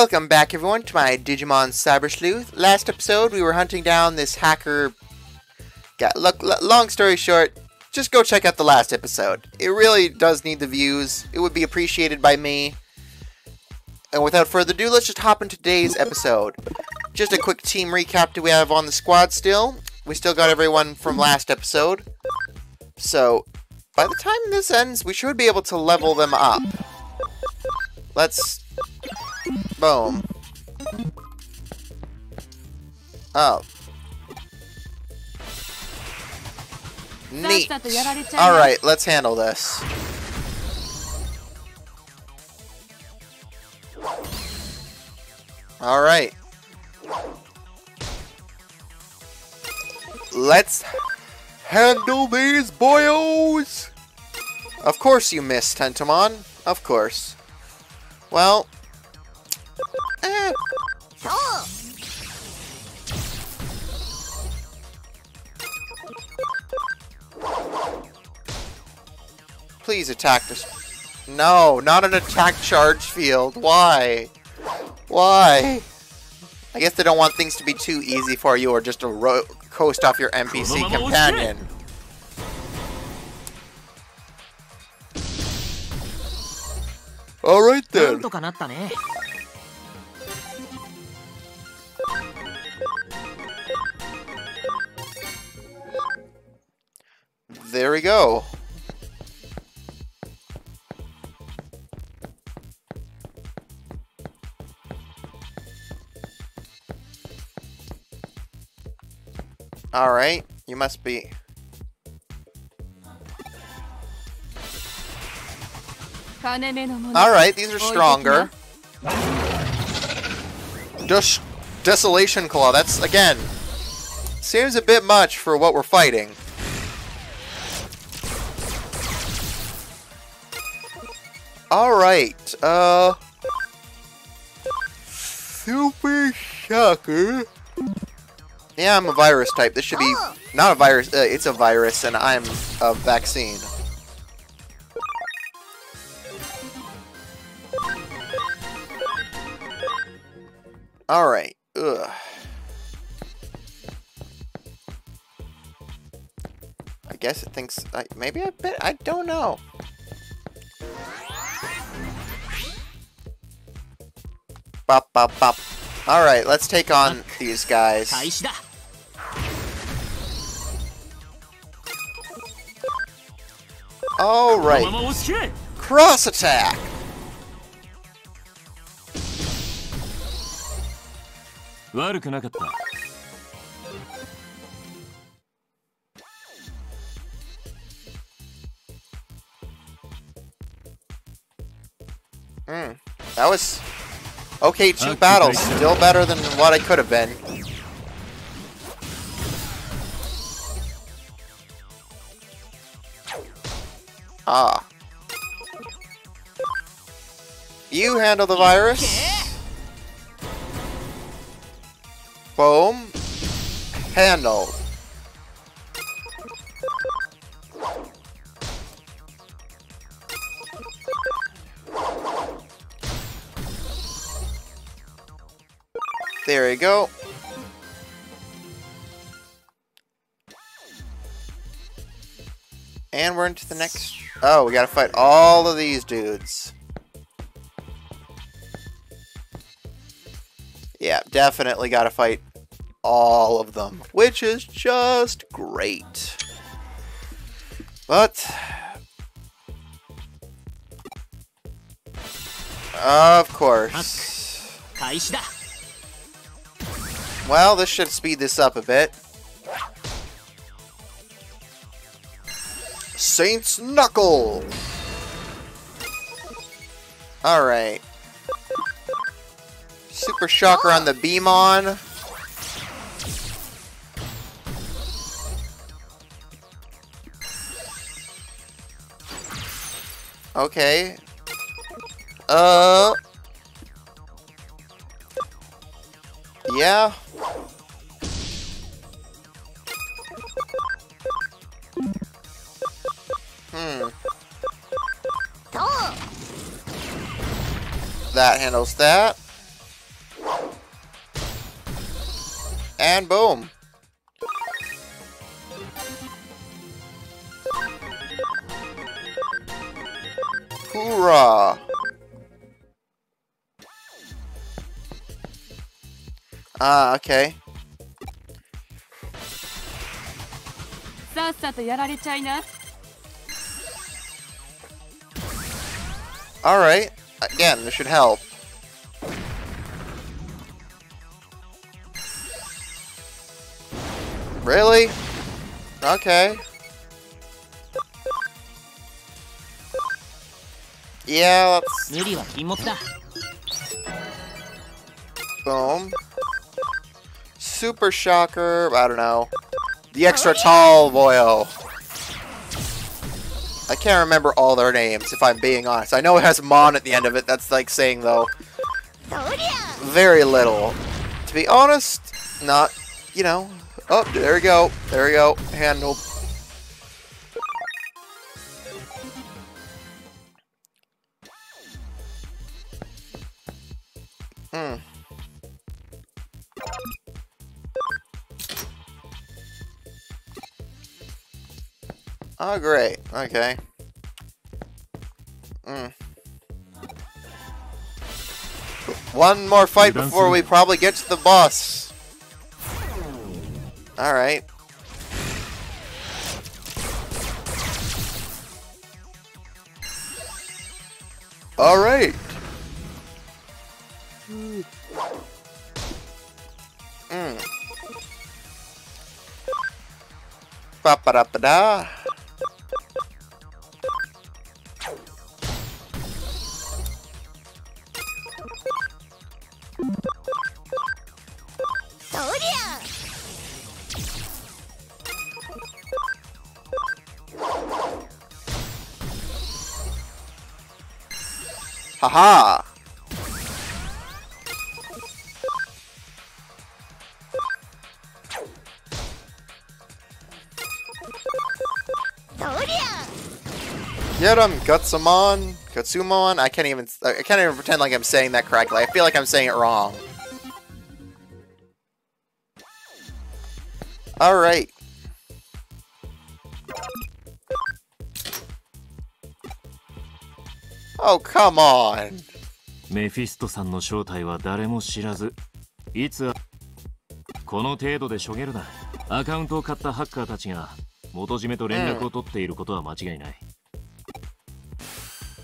Welcome back everyone to my Digimon Cyber Sleuth. Last episode we were hunting down this hacker. Long story short, just go check out the last episode. It really does need the views. It would be appreciated by me. And without further ado, let's just hop into today's episode. Just a quick team recap that we have on the squad still. We still got everyone from last episode. So, by the time this ends, we should be able to level them up. Let's... boom. Oh. Neat. Alright, let's handle this. Alright. Let's handle these boyos! Of course you missed, Tentamon. Of course. Well... Please attack this. No, not an attack charge field. Why? Why? I guess they don't want things to be too easy for you or just to coast off your NPC companion. Alright then. There we go. Alright, you must be... Alright, these are stronger. Desolation Claw, that's, again, seems a bit much for what we're fighting. Alright, Super Shocker. Yeah, I'm a virus type. This should be not a virus. It's a virus, and I'm a vaccine. All right. Ugh. I guess it thinks. Maybe I bet. I don't know. Bop bop bop. All right. Let's take on these guys. All right. Cross attack. That was okay. Two battles, still better than what I could have been. Ah. You handle the virus. Boom. Handled. There you go. And we're into the next... Oh, we gotta fight all of these dudes. Yeah, definitely gotta fight all of them, which is just great. But... of course. Well, this should speed this up a bit. Saints Knuckle! Alright. Super Shocker on the Beamon. Okay. Yeah. That handles that. And boom. Hoorah! Ah, okay. Alright. Again, this should help. Really? Okay. Yeah, let's... Boom. Super Shocker, I don't know. The extra tall boyo. I can't remember all their names, if I'm being honest. I know it has Mon at the end of it, that's like saying, though, very little. To be honest, not, you know. Oh, there we go. There we go. Handled. Hmm. Oh, great. Okay. Mm. One more fight before we probably get to the boss. Alright. Alright. Mm. Ba-ba-da-ba-da. Haha! Get him, Gutsumon, Gutsumon. I can't even pretend like I'm saying that correctly. I feel like I'm saying it wrong. All right. Oh, come on. Mephisto-san no shoutai wa dare mo shirazu. Itsu kono teido de shogeru na. Account o katta hacker tachi ga motojime to renraku o totte iru koto wa machigai nai.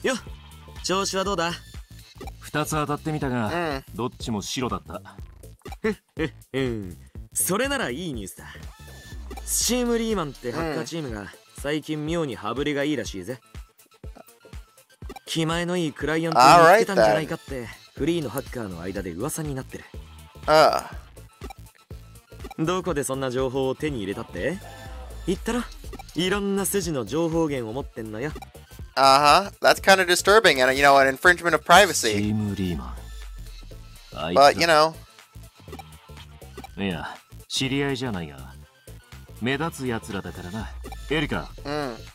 Yo, choushi wa dou da? 2つ当たってみたが、どっちも白だった。それならいいニュースだ。スチームリーマンってハッカーチームが最近妙に羽振りがいいらしいぜ。 気前のいいクライアントを見つけたんじゃないかってフリーのハッカーの間で噂になってる。ああ。どこでそんな情報を手に入れたって？言ったらいろんな筋の情報源を持ってんのよ。ああ、that's kind of disturbing and you know an infringement of privacy. But you know. いや、知り合いじゃないが目立つやつらだからな。エリカ、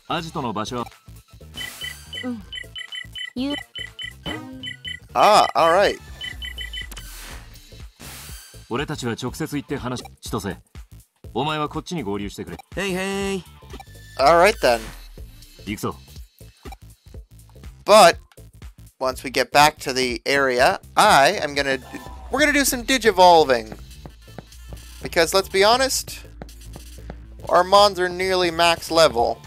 アジトの場所は。うん。 You. Ah, all right. Hey, hey. All right then. But once we get back to the area, we're gonna do some digivolving because let's be honest, our mons are nearly max level.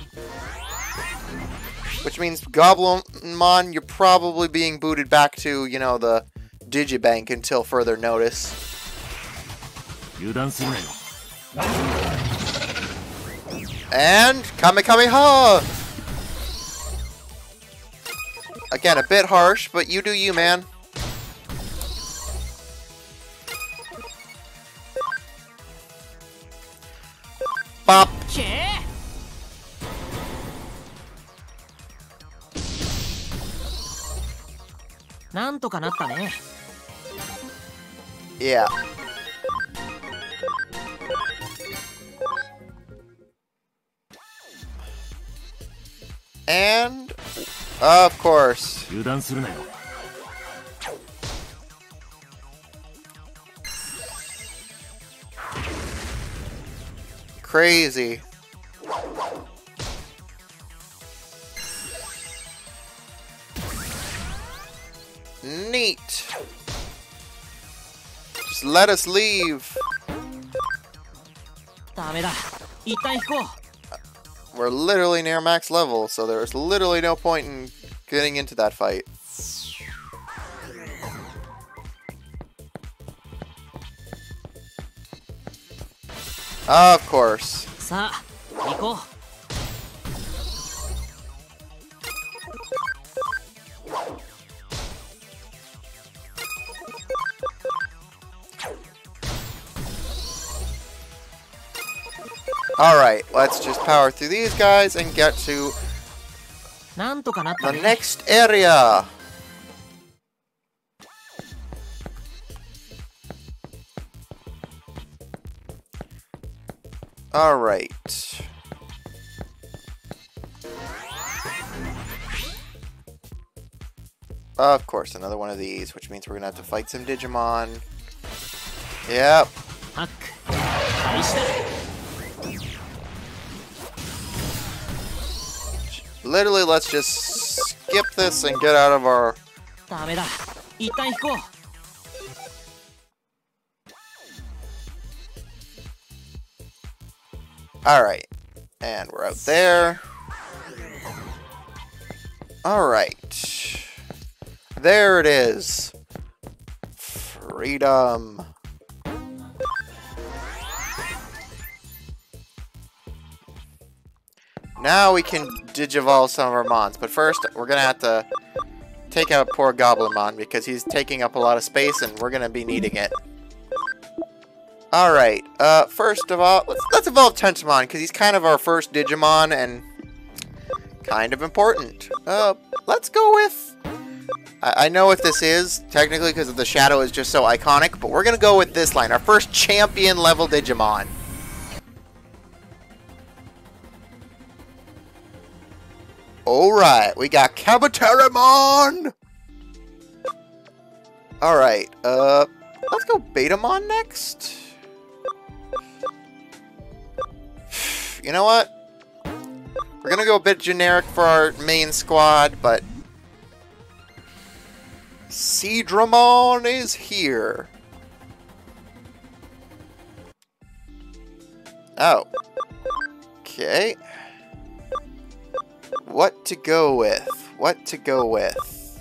Which means Goblimon, you're probably being booted back to, you know, the Digibank until further notice. And Kamikameha! Again, a bit harsh, but you do you, man. Bop. Yeah. And of course. crazy. Neat. Just let us leave. We're literally near max level, so there's literally no point in getting into that fight. Of course. Alright, let's just power through these guys and get to the next area! Alright. Of course, another one of these, which means we're gonna have to fight some Digimon. Yep. Literally, let's just skip this and get out of our... Alright, and we're out there. Alright. There it is. Freedom. Now we can digivolve some of our mons, but first we're gonna have to take out poor Goblimon because he's taking up a lot of space and we're gonna be needing it. Alright, first of all, let's evolve Tentamon, because he's kind of our first Digimon, and kind of important. Let's go with... I know what this is, technically, because the shadow is just so iconic, but we're going to go with this line, our first champion-level Digimon. Alright, we got Kabuterimon! Alright, let's go Betamon next. You know what? We're gonna go a bit generic for our main squad, but... Seedramon is here. Oh. Okay. What to go with? What to go with?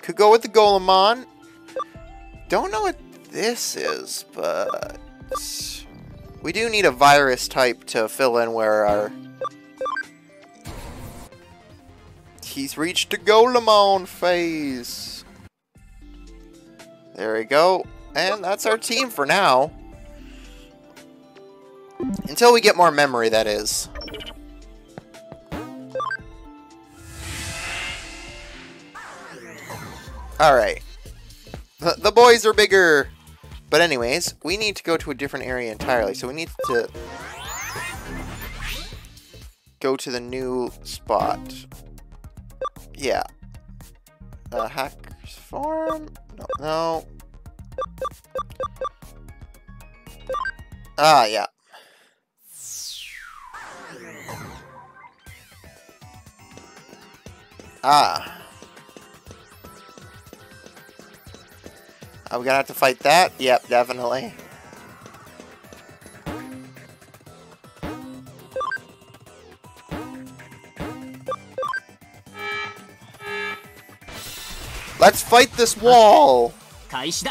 Could go with the Golemon. Don't know what this is, but... we do need a virus type to fill in where our... He's reached the Golemon phase. There we go. And that's our team for now. Until we get more memory, that is. Alright. The boys are bigger. But anyways, we need to go to a different area entirely, so we need to go to the new spot. Yeah. Hacker's farm? No. Ah, yeah. Ah. Are we gonna have to fight that? Yep, definitely. Let's fight this wall! Alright.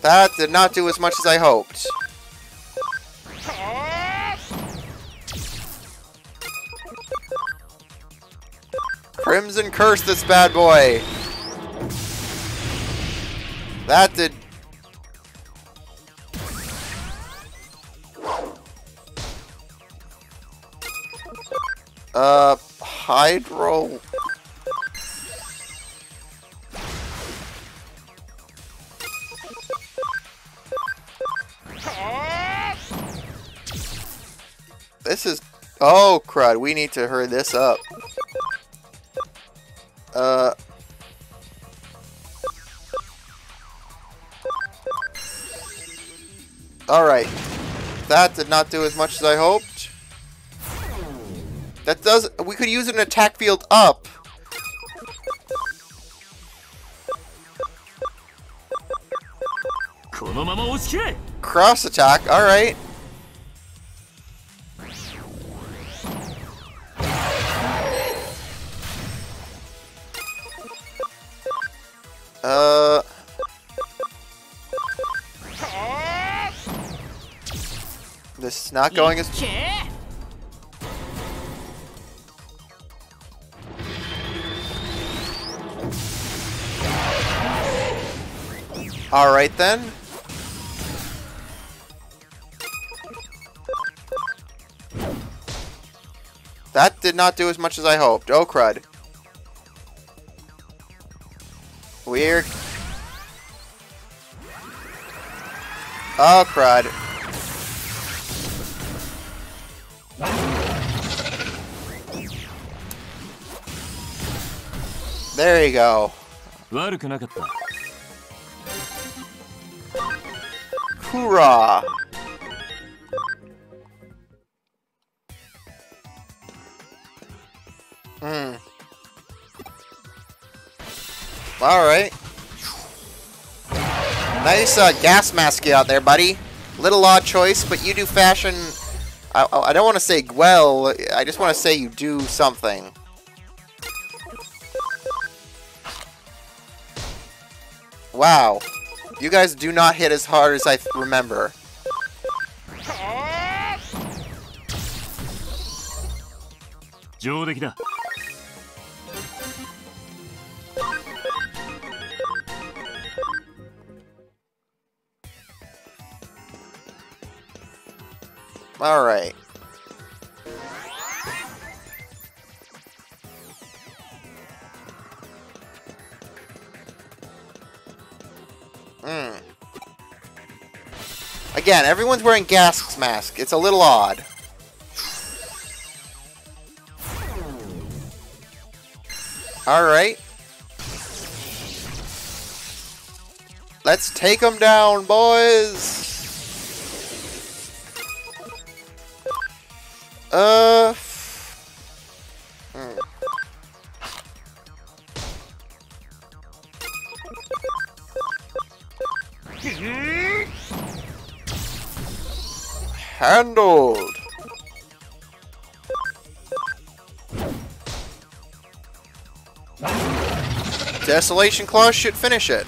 That did not do as much as I hoped. Crimson Curse this bad boy. That did... Hydro... This is... Oh, crud. We need to hurry this up. Alright. That did not do as much as I hoped. That does... We could use an attack field up. Cross attack, alright. This is not going as... Alright then. That did not do as much as I hoped. Oh, crud. Weird. Oh, crud. There you go. Hoorah! Alright. Nice gas mask out there, buddy. Little odd choice, but you do fashion... I don't want to say well, I just want to say you do something. Wow. You guys do not hit as hard as I remember. All right. Again, everyone's wearing gas masks. It's a little odd. All right. Let's take them down, boys. Handled. Desolation Claw should finish it.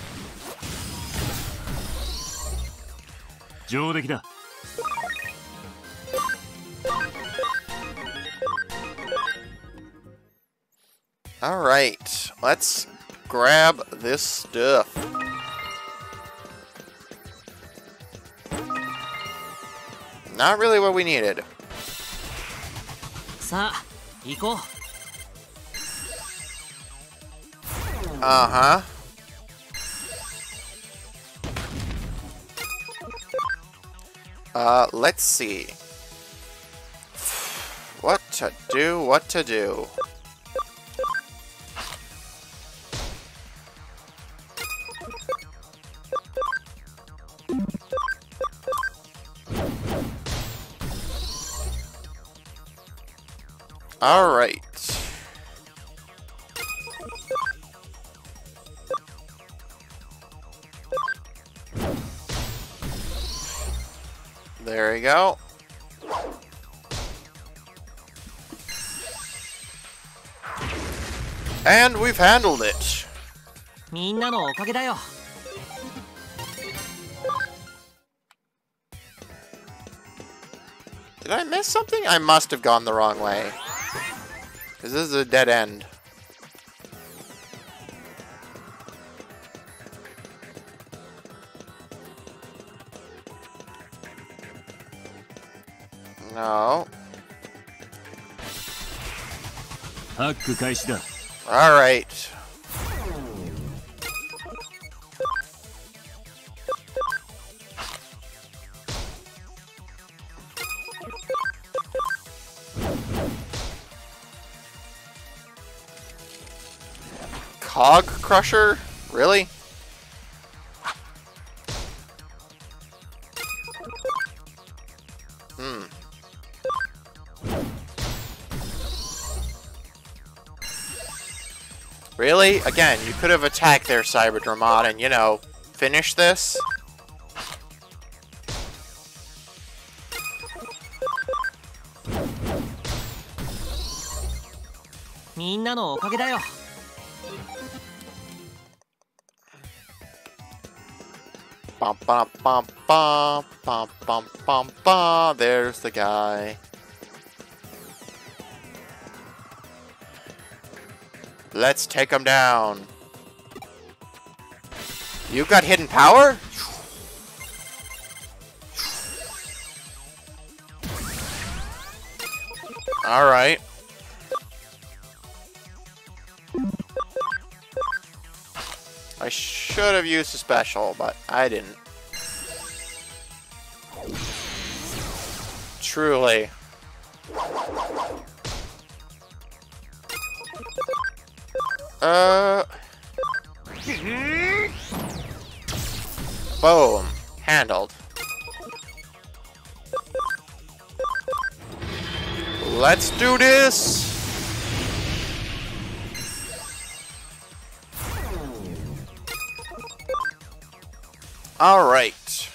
Alright, let's grab this stuff. Not really what we needed. Uh-huh. Let's see. What to do, what to do. All right. There we go. And we've handled it. Did I miss something? I must have gone the wrong way. Because this is a dead end. No. Alright. Hog crusher? Really? Hmm. Really? Again, you could have attacked their Cyberdramon and, you know, finish this. Bum, bum, bum, bum, bum, bum, bum, bum. There's the guy. Let's take him down. You got hidden power? Alright. I should have used a special, but I didn't. Truly. Boom. Handled. Let's do this! Alright.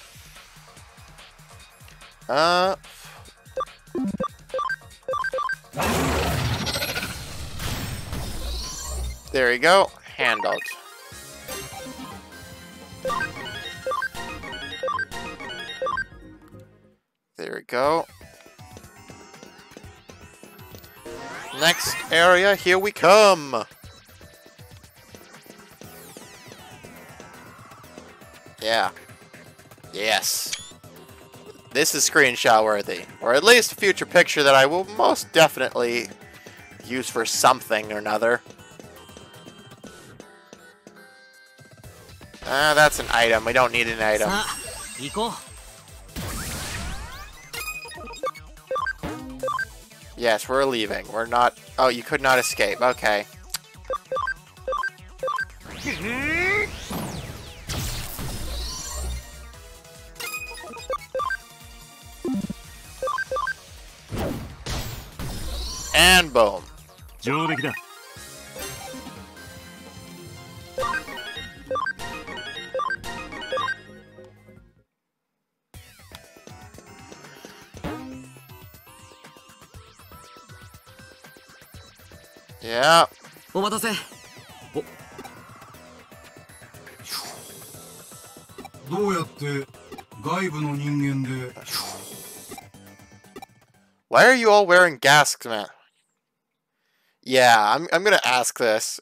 There you go. Handled. There we go. Next area, here we come! Yeah. Yes. This is screenshot worthy. Or at least a future picture that I will most definitely use for something or another. That's an item. We don't need an item. Yes, we're leaving. We're not... Oh, you could not escape. Okay. And boom. Yeah. Why are you all wearing gasks, man? Yeah, I'm gonna ask this.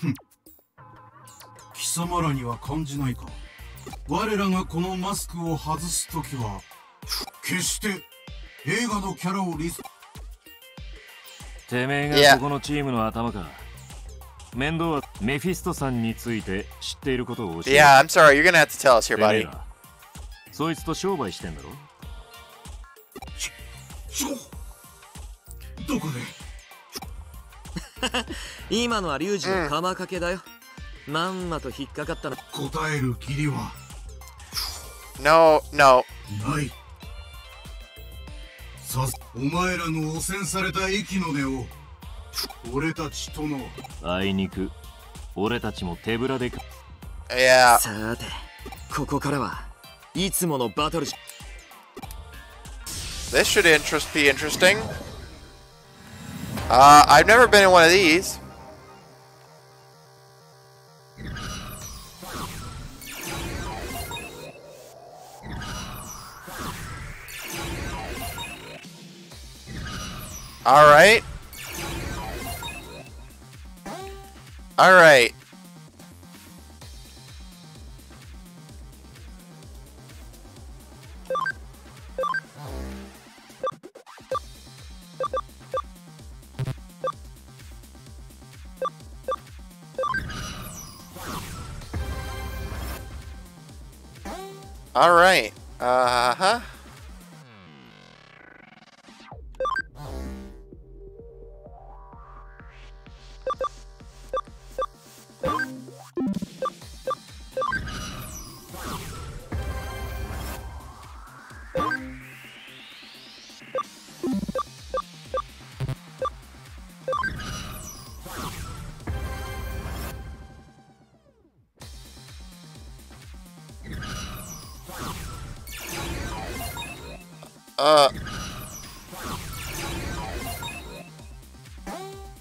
Yeah, I'm sorry, you're gonna have to tell us here, buddy. No, no. Yeah. This should be interesting. I've never been in one of these. Alright. Alright. Alright. Uh-huh.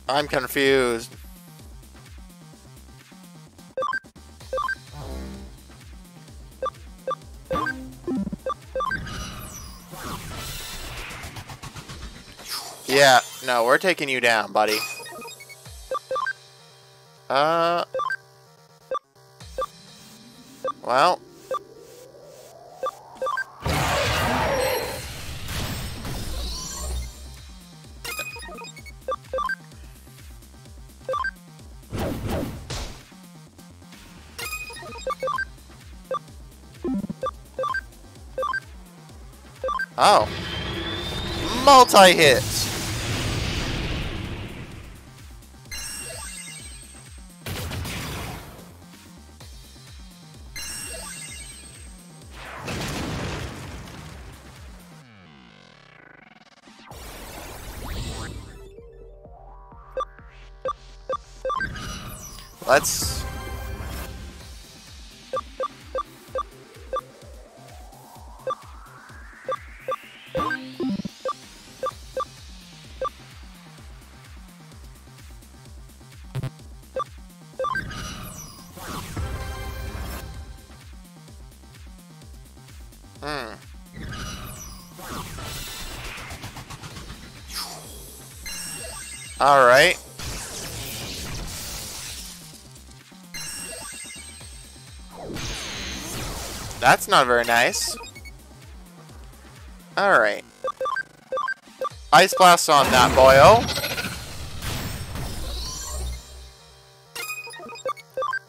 I'm confused. Yeah, no, we're taking you down, buddy. Well. Oh. Multi-hit. Let's... All right. That's not very nice. Alright. Ice Blast on that boyo.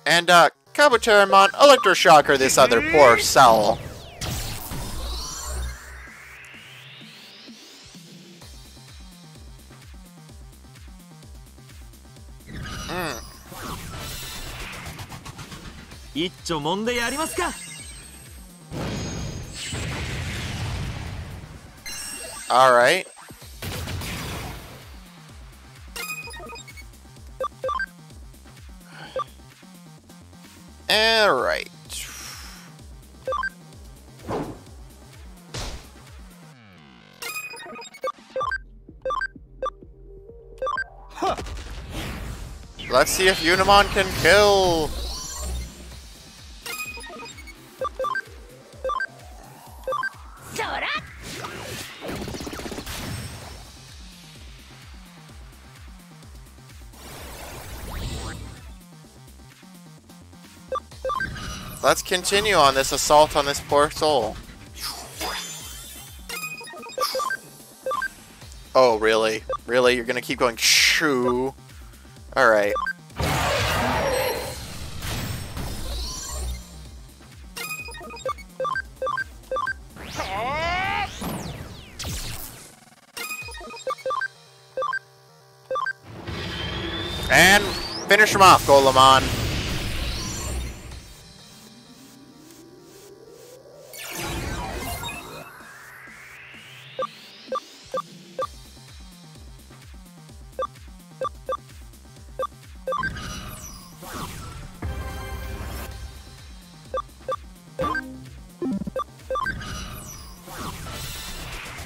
And, Kabuterimon, Electro-Shocker this other poor soul. Mm. Alright. Alright. Huh. Let's see if Unimon can kill. Let's continue on this assault on this poor soul. Oh, really? Really? You're gonna keep going shoo? Alright. And finish him off, Golemon.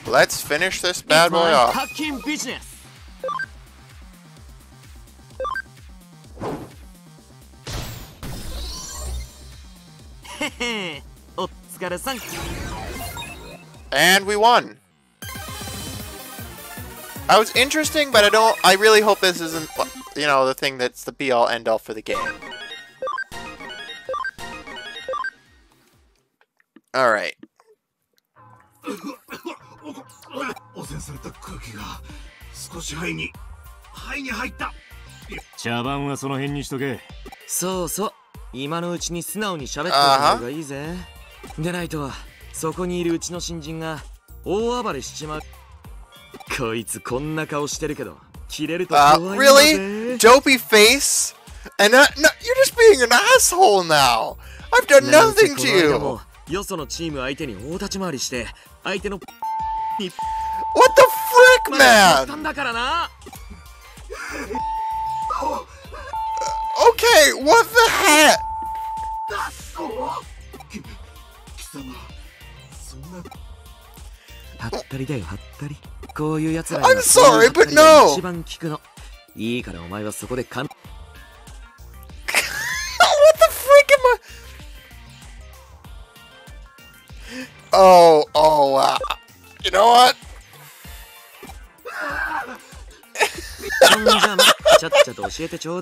Let's finish this bad boy off. And we won. That was interesting, but I really hope this isn't, you know, the thing that's the be all end all for the game. All right. Really? Dopey face? And no, you're just being an asshole now. I've done nothing to you. What the frick, man? Okay, what the heck? I'm sorry, but no! What the frick am I? Oh, you know what? Good. I mean, to be fair, I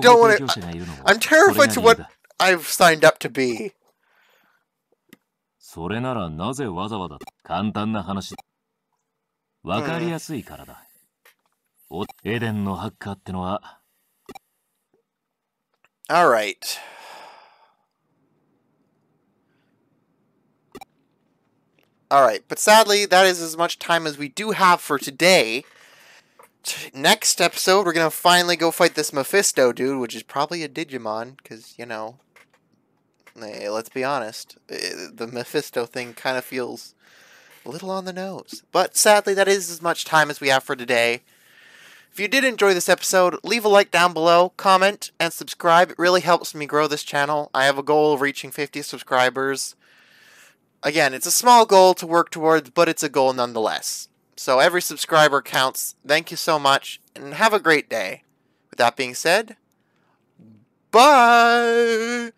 don't want to. I'm terrified to what I've signed up to be. All right. But sadly, that is as much time as we do have for today. Next episode, we're going to finally go fight this Mephisto dude, which is probably a Digimon, because, you know, let's be honest, the Mephisto thing kind of feels a little on the nose. But sadly, that is as much time as we have for today. If you did enjoy this episode, leave a like down below, comment, and subscribe. It really helps me grow this channel. I have a goal of reaching 50 subscribers. Again, it's a small goal to work towards, but it's a goal nonetheless. So every subscriber counts. Thank you so much, and have a great day. With that being said, bye!